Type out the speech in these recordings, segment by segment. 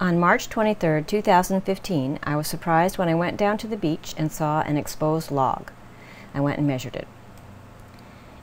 On March 23, 2015, I was surprised when I went down to the beach and saw an exposed log. I went and measured it.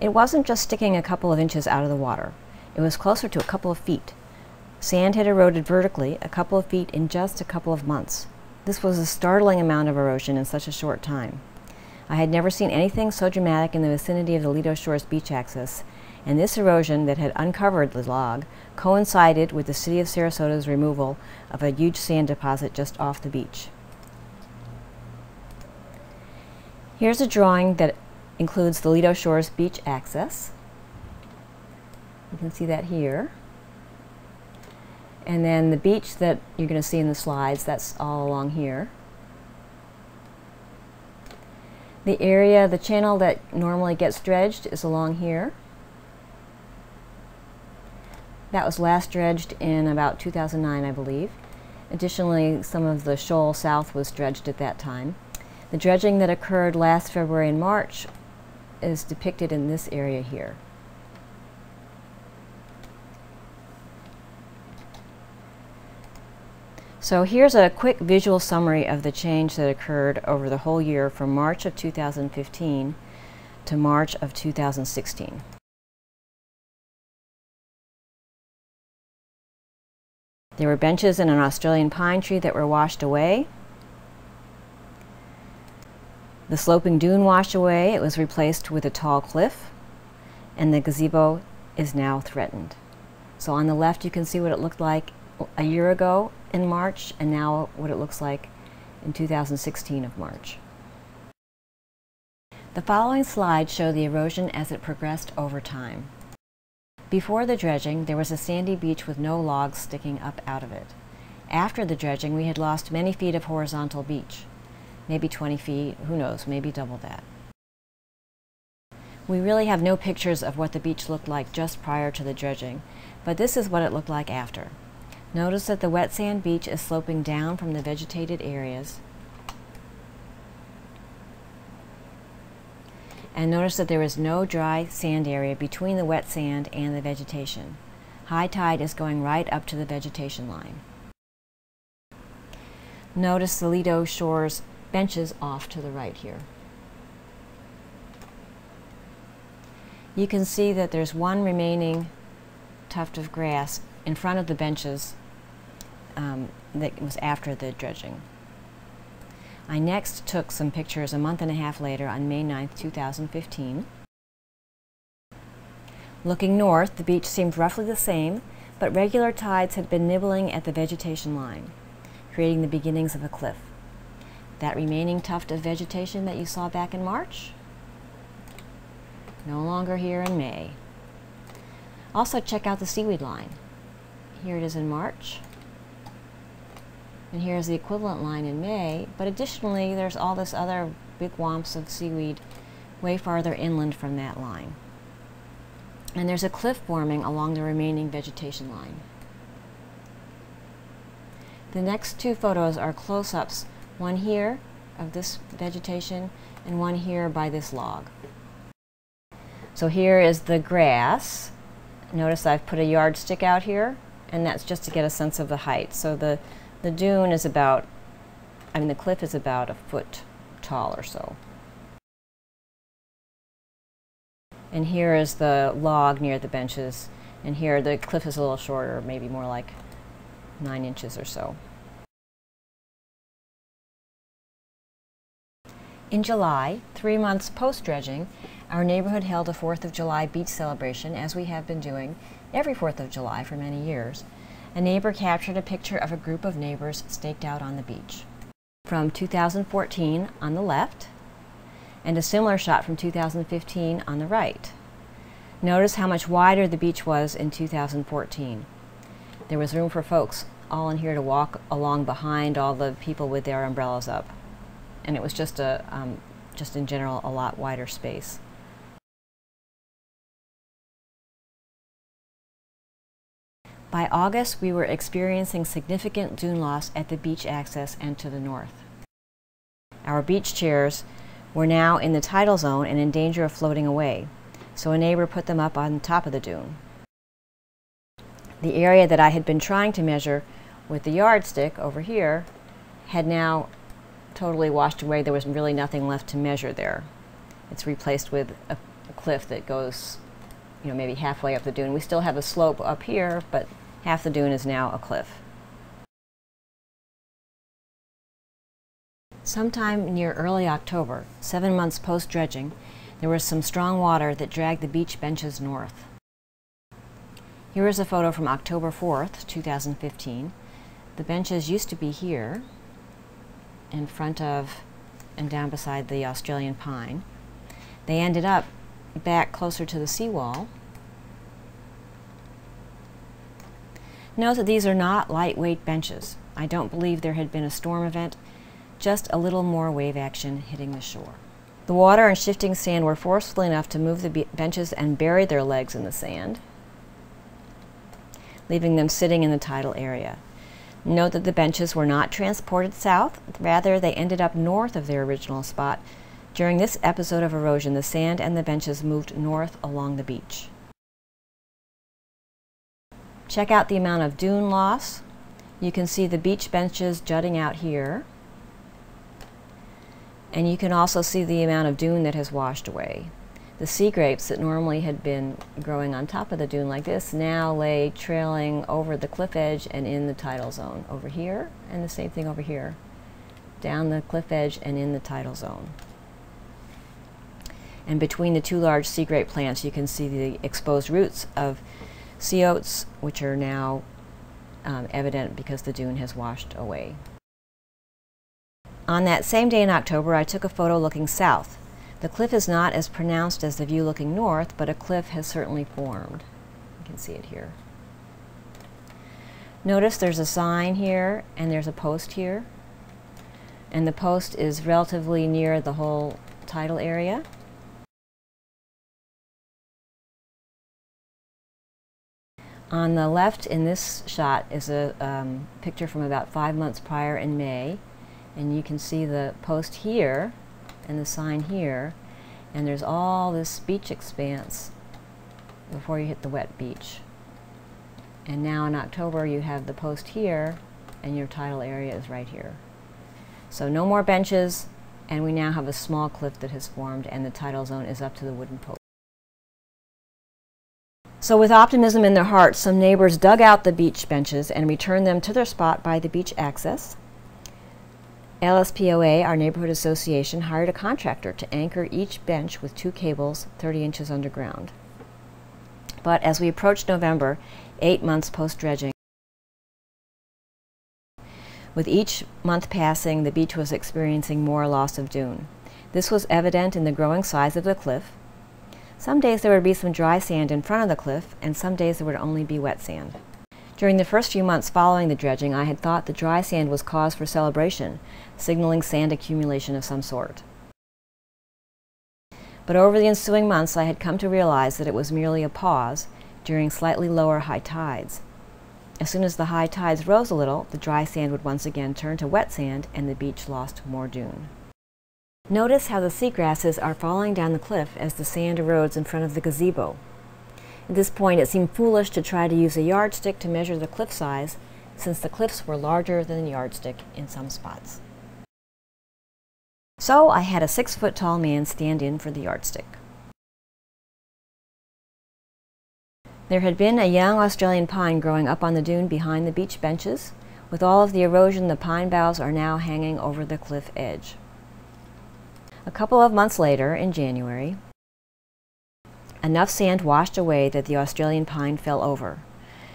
It wasn't just sticking a couple of inches out of the water. It was closer to a couple of feet. Sand had eroded vertically a couple of feet in just a couple of months. This was a startling amount of erosion in such a short time. I had never seen anything so dramatic in the vicinity of the Lido Shores beach axis, and this erosion that had uncovered the log coincided with the City of Sarasota's removal of a huge sand deposit just off the beach. Here's a drawing that includes the Lido Shores beach axis. You can see that here. And then the beach that you're going to see in the slides, that's all along here. The area, the channel that normally gets dredged is along here. That was last dredged in about 2009, I believe. Additionally, some of the shoal south was dredged at that time. The dredging that occurred last February and March is depicted in this area here. So here's a quick visual summary of the change that occurred over the whole year from March of 2015 to March of 2016. There were benches and an Australian pine tree that were washed away. The sloping dune washed away. It was replaced with a tall cliff, and the gazebo is now threatened. So on the left you can see what it looked like a year ago in March, and now what it looks like in 2016 of March. The following slides show the erosion as it progressed over time. Before the dredging, there was a sandy beach with no logs sticking up out of it. After the dredging, we had lost many feet of horizontal beach. Maybe 20 feet, who knows, maybe double that. We really have no pictures of what the beach looked like just prior to the dredging, but this is what it looked like after. Notice that the wet sand beach is sloping down from the vegetated areas. And notice that there is no dry sand area between the wet sand and the vegetation. High tide is going right up to the vegetation line. Notice the Lido Shores benches off to the right here. You can see that there's one remaining tuft of grass in front of the benches that was after the dredging. I next took some pictures a month and a half later on May 9, 2015. Looking north, the beach seemed roughly the same, but regular tides had been nibbling at the vegetation line, creating the beginnings of a cliff. That remaining tuft of vegetation that you saw back in March, no longer here in May. Also check out the seaweed line. Here it is in March. And here's the equivalent line in May, but additionally there's all this other big whomps of seaweed way farther inland from that line. And there's a cliff forming along the remaining vegetation line. The next two photos are close-ups, one here of this vegetation and one here by this log. So here is the grass. Notice I've put a yardstick out here, and that's just to get a sense of the height. So the dune is about, the cliff is about a foot tall or so. And here is the log near the benches, and here the cliff is a little shorter, maybe more like 9 inches or so. In July, 3 months post-dredging, our neighborhood held a 4th of July beach celebration, as we have been doing every 4th of July for many years. A neighbor captured a picture of a group of neighbors staked out on the beach. From 2014 on the left, and a similar shot from 2015 on the right. Notice how much wider the beach was in 2014. There was room for folks all in here to walk along behind all the people with their umbrellas up. And it was just a, just in general, a lot wider space. By August, we were experiencing significant dune loss at the beach access and to the north. Our beach chairs were now in the tidal zone and in danger of floating away, so a neighbor put them up on top of the dune. The area that I had been trying to measure with the yardstick over here had now totally washed away. There was really nothing left to measure there. It's replaced with a cliff that goes, you know, maybe halfway up the dune. We still have a slope up here, but half the dune is now a cliff. Sometime near early October, 7 months post-dredging, there was some strong water that dragged the beach benches north. Here is a photo from October 4th, 2015. The benches used to be here, in front of and down beside the Australian pine. They ended up back closer to the seawall. Note that these are not lightweight benches. I don't believe there had been a storm event, just a little more wave action hitting the shore. The water and shifting sand were forceful enough to move the benches and bury their legs in the sand, leaving them sitting in the tidal area. Note that the benches were not transported south, rather they ended up north of their original spot. During this episode of erosion, the sand and the benches moved north along the beach. Check out the amount of dune loss. You can see the beach benches jutting out here. And you can also see the amount of dune that has washed away. The sea grapes that normally had been growing on top of the dune like this now lay trailing over the cliff edge and in the tidal zone over here, and the same thing over here, down the cliff edge and in the tidal zone. And between the two large sea grape plants, you can see the exposed roots of sea oats, which are now evident because the dune has washed away. On that same day in October, I took a photo looking south. The cliff is not as pronounced as the view looking north, but a cliff has certainly formed. You can see it here. Notice there's a sign here, and there's a post here. And the post is relatively near the whole tidal area. On the left in this shot is a picture from about 5 months prior in May. And you can see the post here and the sign here, and there's all this beach expanse before you hit the wet beach. And now in October you have the post here, and your tidal area is right here. So no more benches, and we now have a small cliff that has formed, and the tidal zone is up to the wooden post. So with optimism in their hearts, some neighbors dug out the beach benches and returned them to their spot by the beach access. LSPOA, our neighborhood association, hired a contractor to anchor each bench with two cables 30 inches underground. But as we approached November, 8 months post-dredging, with each month passing, the beach was experiencing more loss of dune. This was evident in the growing size of the cliff. Some days there would be some dry sand in front of the cliff, and some days there would only be wet sand. During the first few months following the dredging, I had thought the dry sand was cause for celebration, signaling sand accumulation of some sort. But over the ensuing months, I had come to realize that it was merely a pause during slightly lower high tides. As soon as the high tides rose a little, the dry sand would once again turn to wet sand, and the beach lost more dune. Notice how the seagrasses are falling down the cliff as the sand erodes in front of the gazebo. At this point, it seemed foolish to try to use a yardstick to measure the cliff size, since the cliffs were larger than the yardstick in some spots. So I had a 6-foot-tall man stand in for the yardstick. There had been a young Australian pine growing up on the dune behind the beach benches. With all of the erosion, the pine boughs are now hanging over the cliff edge. A couple of months later, in January, enough sand washed away that the Australian pine fell over.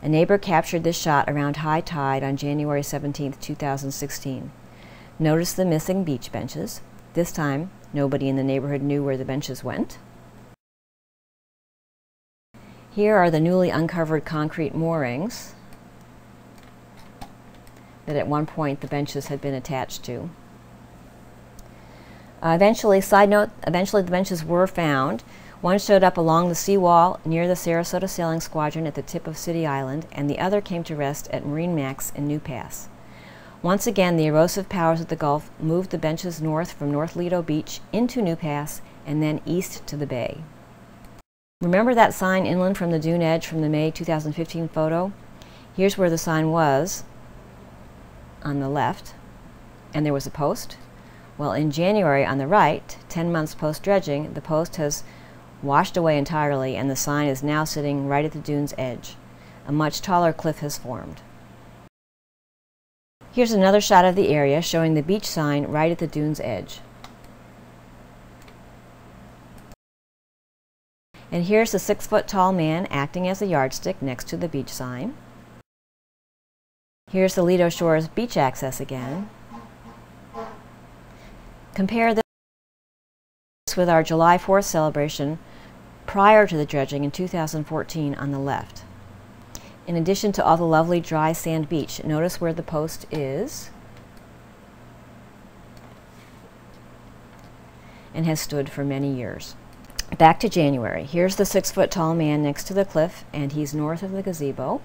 A neighbor captured this shot around high tide on January 17, 2016. Notice the missing beach benches. This time, nobody in the neighborhood knew where the benches went. Here are the newly uncovered concrete moorings that at one point the benches had been attached to. Eventually the benches were found. One showed up along the seawall near the Sarasota Sailing Squadron at the tip of City Island, and the other came to rest at Marine Max in New Pass. Once again, the erosive powers of the Gulf moved the benches north from North Lido Beach into New Pass and then east to the bay. Remember that sign inland from the dune edge from the May 2015 photo? Here's where the sign was, on the left, and there was a post. Well, in January on the right, 10 months post-dredging, the post has washed away entirely and the sign is now sitting right at the dune's edge. A much taller cliff has formed. Here's another shot of the area showing the beach sign right at the dune's edge. And here's the 6-foot-tall man acting as a yardstick next to the beach sign. Here's the Lido Shores beach access again. Compare this with our July 4th celebration prior to the dredging in 2014 on the left. In addition to all the lovely dry sand beach, notice where the post is and has stood for many years. Back to January. Here's the 6-foot-tall man next to the cliff, and he's north of the gazebo.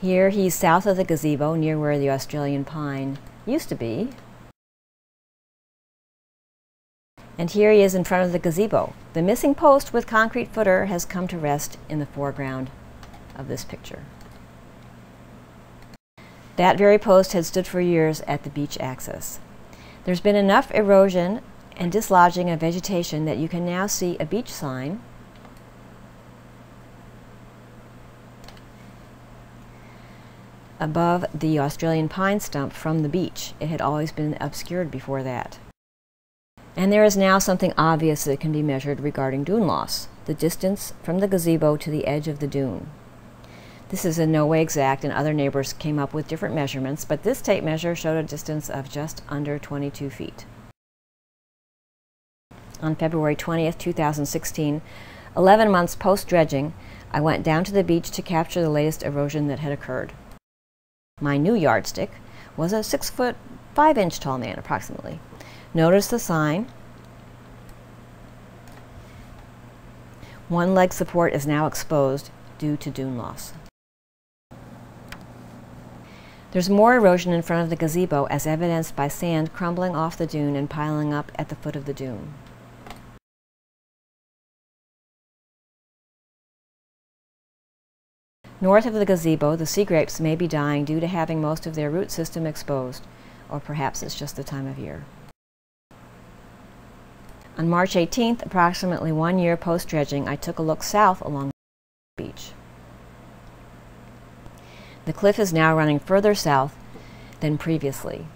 Here he's south of the gazebo, near where the Australian pine used to be. And here he is in front of the gazebo. The missing post with concrete footer has come to rest in the foreground of this picture. That very post had stood for years at the beach access. There's been enough erosion and dislodging of vegetation that you can now see a beach sign above the Australian pine stump from the beach. It had always been obscured before that. And there is now something obvious that can be measured regarding dune loss, the distance from the gazebo to the edge of the dune. This is in no way exact, and other neighbors came up with different measurements, but this tape measure showed a distance of just under 22 feet. On February 20th, 2016, 11 months post-dredging, I went down to the beach to capture the latest erosion that had occurred. My new yardstick was a 6-foot, 5-inch tall man, approximately. Notice the sign. One leg support is now exposed due to dune loss. There's more erosion in front of the gazebo, as evidenced by sand crumbling off the dune and piling up at the foot of the dune. North of the gazebo, the sea grapes may be dying due to having most of their root system exposed, or perhaps it's just the time of year. On March 18th, approximately 1 year post-dredging, I took a look south along the beach. The cliff is now running further south than previously.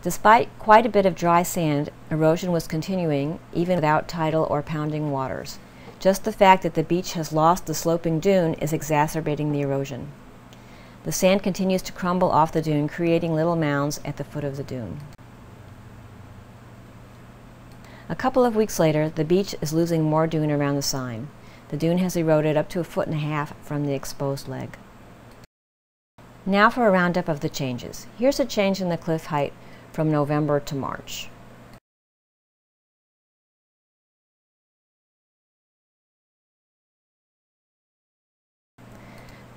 Despite quite a bit of dry sand, erosion was continuing even without tidal or pounding waters. Just the fact that the beach has lost the sloping dune is exacerbating the erosion. The sand continues to crumble off the dune, creating little mounds at the foot of the dune. A couple of weeks later, the beach is losing more dune around the sign. The dune has eroded up to 1.5 feet from the exposed leg. Now for a roundup of the changes. Here's a change in the cliff height from November to March.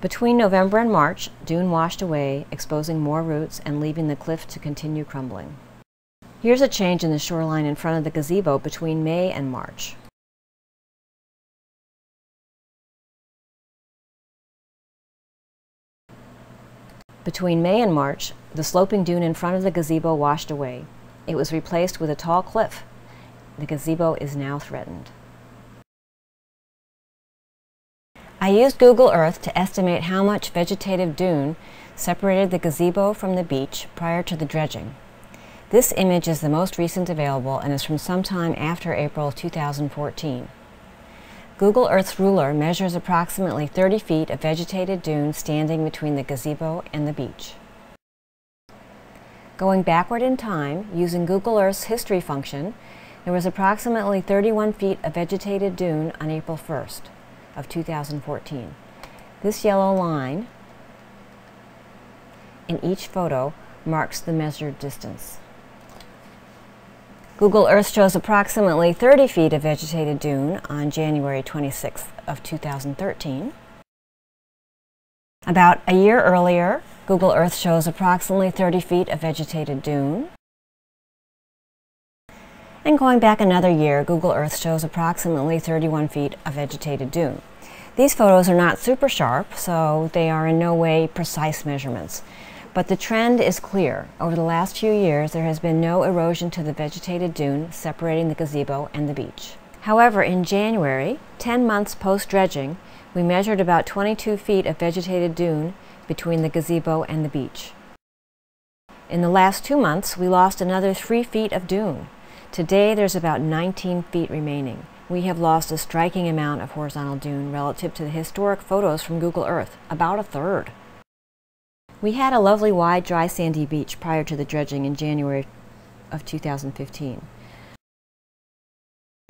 Between November and March, dune washed away, exposing more roots and leaving the cliff to continue crumbling. Here's a change in the shoreline in front of the gazebo between May and March. Between May and March, the sloping dune in front of the gazebo washed away. It was replaced with a tall cliff. The gazebo is now threatened. I used Google Earth to estimate how much vegetative dune separated the gazebo from the beach prior to the dredging. This image is the most recent available and is from sometime after April 2014. Google Earth's ruler measures approximately 30 feet of vegetated dune standing between the gazebo and the beach. Going backward in time, using Google Earth's history function, there was approximately 31 feet of vegetated dune on April 1st. Of 2014. This yellow line in each photo marks the measured distance. Google Earth shows approximately 30 feet of vegetated dune on January 26th of 2013. About a year earlier, Google Earth shows approximately 30 feet of vegetated dune. And going back another year, Google Earth shows approximately 31 feet of vegetated dune. These photos are not super sharp, so they are in no way precise measurements. But the trend is clear. Over the last few years, there has been no erosion to the vegetated dune separating the gazebo and the beach. However, in January, 10 months post-dredging, we measured about 22 feet of vegetated dune between the gazebo and the beach. In the last 2 months, we lost another 3 feet of dune. Today, there's about 19 feet remaining. We have lost a striking amount of horizontal dune relative to the historic photos from Google Earth, about a third. We had a lovely wide, dry, sandy beach prior to the dredging in January of 2015.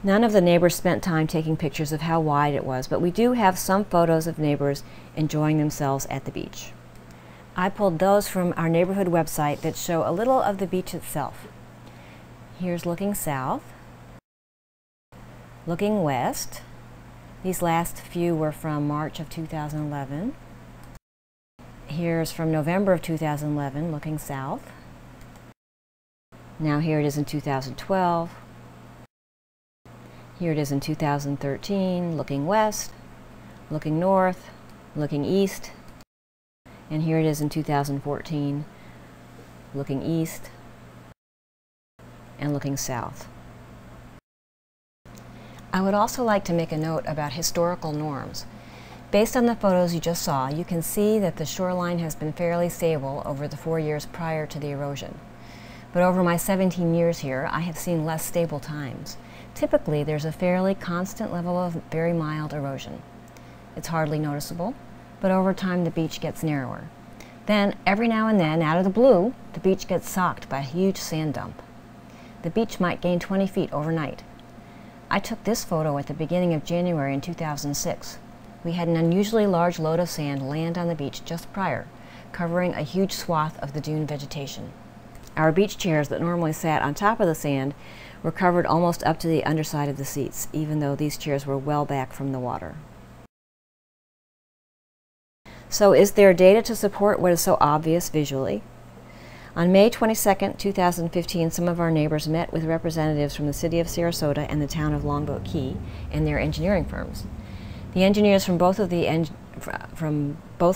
None of the neighbors spent time taking pictures of how wide it was, but we do have some photos of neighbors enjoying themselves at the beach. I pulled those from our neighborhood website that show a little of the beach itself. Here's looking south, looking west. These last few were from March of 2011. Here's from November of 2011, looking south. Now here it is in 2012. Here it is in 2013, looking west, looking north, looking east. And here it is in 2014, looking east and looking south. I would also like to make a note about historical norms. Based on the photos you just saw, you can see that the shoreline has been fairly stable over the 4 years prior to the erosion. But over my 17 years here, I have seen less stable times. Typically, there's a fairly constant level of very mild erosion. It's hardly noticeable, but over time the beach gets narrower. Then, every now and then, out of the blue, the beach gets socked by a huge sand dump. The beach might gain 20 feet overnight. I took this photo at the beginning of January in 2006. We had an unusually large load of sand land on the beach just prior, covering a huge swath of the dune vegetation. Our beach chairs that normally sat on top of the sand were covered almost up to the underside of the seats, even though these chairs were well back from the water. So is there data to support what is so obvious visually? On May 22, 2015, some of our neighbors met with representatives from the City of Sarasota and the town of Longboat Key and their engineering firms. The engineers from both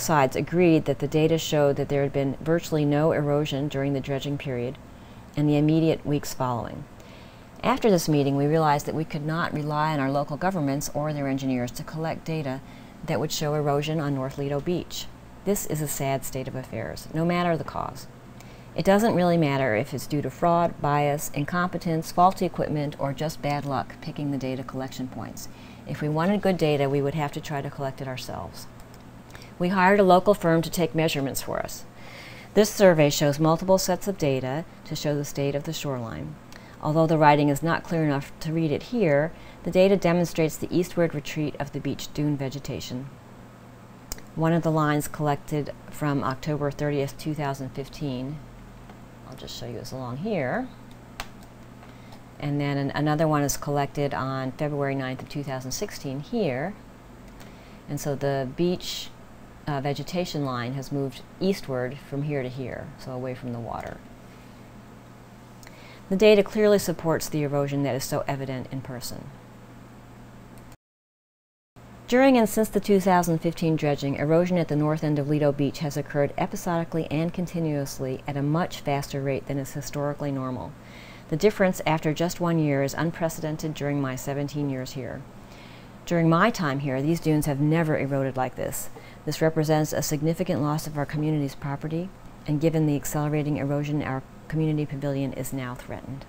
sides agreed that the data showed that there had been virtually no erosion during the dredging period and the immediate weeks following. After this meeting, we realized that we could not rely on our local governments or their engineers to collect data that would show erosion on North Lido Beach. This is a sad state of affairs, no matter the cause. It doesn't really matter if it's due to fraud, bias, incompetence, faulty equipment, or just bad luck picking the data collection points. If we wanted good data, we would have to try to collect it ourselves. We hired a local firm to take measurements for us. This survey shows multiple sets of data to show the state of the shoreline. Although the writing is not clear enough to read it here, the data demonstrates the eastward retreat of the beach dune vegetation. One of the lines collected from October 30th, 2015, I'll just show you it's along here, and then another one is collected on February 9th of 2016 here, and so the beach vegetation line has moved eastward from here to here, so away from the water. The data clearly supports the erosion that is so evident in person. During and since the 2015 dredging, erosion at the north end of Lido Beach has occurred episodically and continuously at a much faster rate than is historically normal. The difference after just 1 year is unprecedented during my 17 years here. During my time here, these dunes have never eroded like this. This represents a significant loss of our community's property, and given the accelerating erosion, our community pavilion is now threatened.